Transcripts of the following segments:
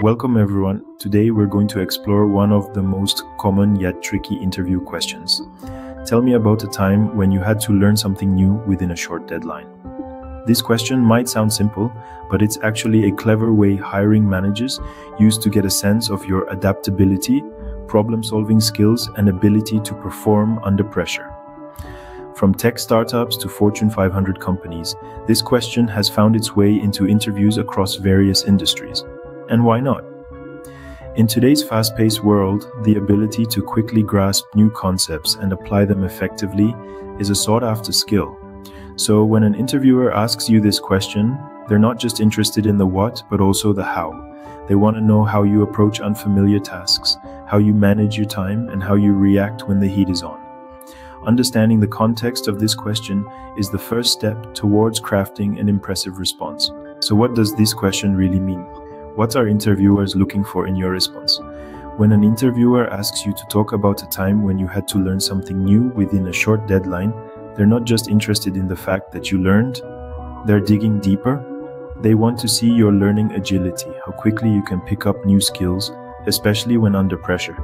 Welcome everyone. Today we're going to explore one of the most common yet tricky interview questions. Tell me about a time when you had to learn something new within a short deadline. This question might sound simple, but it's actually a clever way hiring managers use to get a sense of your adaptability, problem-solving skills, and ability to perform under pressure. From tech startups to Fortune 500 companies, this question has found its way into interviews across various industries. And why not? In today's fast-paced world, the ability to quickly grasp new concepts and apply them effectively is a sought-after skill. So when an interviewer asks you this question, they're not just interested in the what, but also the how. They want to know how you approach unfamiliar tasks, how you manage your time, and how you react when the heat is on. Understanding the context of this question is the first step towards crafting an impressive response. So what does this question really mean? What are interviewers looking for in your response? When an interviewer asks you to talk about a time when you had to learn something new within a short deadline, they're not just interested in the fact that you learned, they're digging deeper. They want to see your learning agility, how quickly you can pick up new skills, especially when under pressure.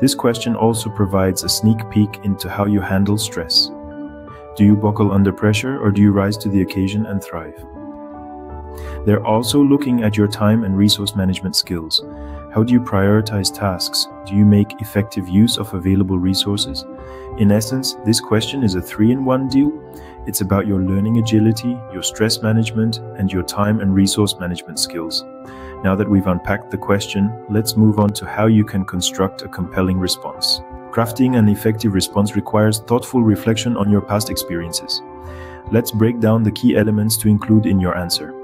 This question also provides a sneak peek into how you handle stress. Do you buckle under pressure, or do you rise to the occasion and thrive? They're also looking at your time and resource management skills. How do you prioritize tasks? Do you make effective use of available resources? In essence, this question is a three-in-one deal. It's about your learning agility, your stress management, and your time and resource management skills. Now that we've unpacked the question, let's move on to how you can construct a compelling response. Crafting an effective response requires thoughtful reflection on your past experiences. Let's break down the key elements to include in your answer.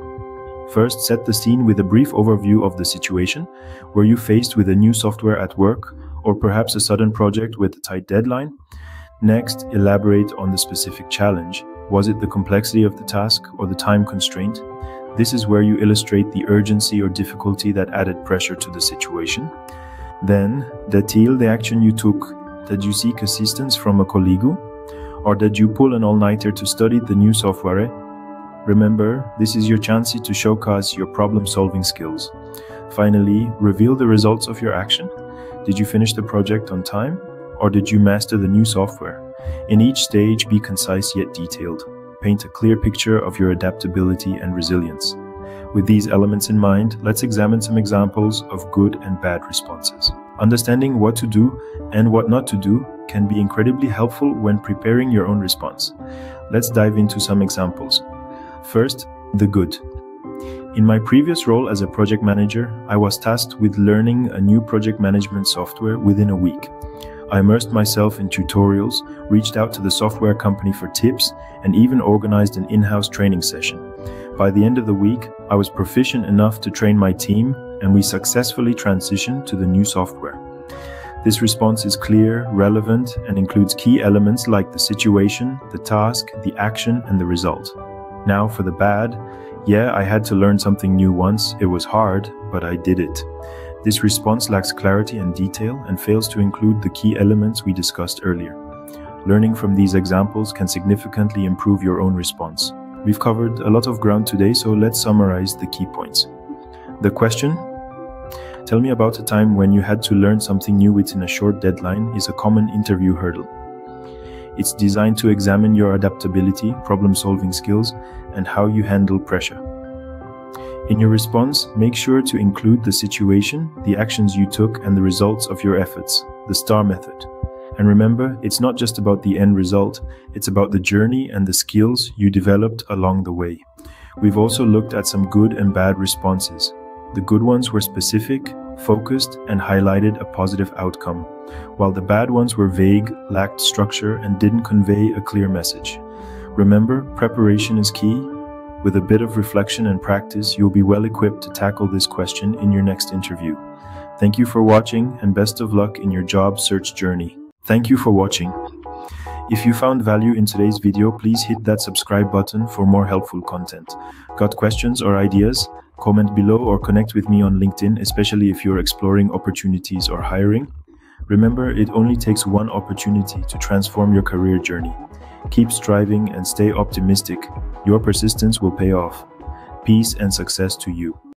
First, set the scene with a brief overview of the situation. Were you faced with a new software at work, or perhaps a sudden project with a tight deadline? Next, elaborate on the specific challenge. Was it the complexity of the task or the time constraint? This is where you illustrate the urgency or difficulty that added pressure to the situation. Then, detail the action you took. Did you seek assistance from a colleague? Or did you pull an all-nighter to study the new software? Remember, this is your chance to showcase your problem-solving skills. Finally, reveal the results of your action. Did you finish the project on time, or did you master the new software? In each stage, be concise yet detailed. Paint a clear picture of your adaptability and resilience. With these elements in mind, let's examine some examples of good and bad responses. Understanding what to do and what not to do can be incredibly helpful when preparing your own response. Let's dive into some examples. First, the good. In my previous role as a project manager, I was tasked with learning a new project management software within a week. I immersed myself in tutorials, reached out to the software company for tips, and even organized an in-house training session. By the end of the week, I was proficient enough to train my team, and we successfully transitioned to the new software. This response is clear, relevant, and includes key elements like the situation, the task, the action, and the result. Now for the bad. Yeah, I had to learn something new once. It was hard, but I did it. This response lacks clarity and detail and fails to include the key elements we discussed earlier. Learning from these examples can significantly improve your own response. We've covered a lot of ground today, so let's summarize the key points. The question, "Tell me about a time when you had to learn something new within a short deadline," is a common interview hurdle. It's designed to examine your adaptability, problem-solving skills, and how you handle pressure. In your response, make sure to include the situation, the actions you took, and the results of your efforts, the STAR method. And remember, it's not just about the end result, it's about the journey and the skills you developed along the way. We've also looked at some good and bad responses. The good ones were specific, focused, and highlighted a positive outcome, while the bad ones were vague, lacked structure, and didn't convey a clear message. Remember, preparation is key. With a bit of reflection and practice, you'll be well equipped to tackle this question in your next interview. Thank you for watching, and best of luck in your job search journey. Thank you for watching. If you found value in today's video, please hit that subscribe button for more helpful content. Got questions or ideas? Comment below or connect with me on LinkedIn, especially if you're exploring opportunities or hiring. Remember, it only takes one opportunity to transform your career journey. Keep striving and stay optimistic. Your persistence will pay off. Peace and success to you.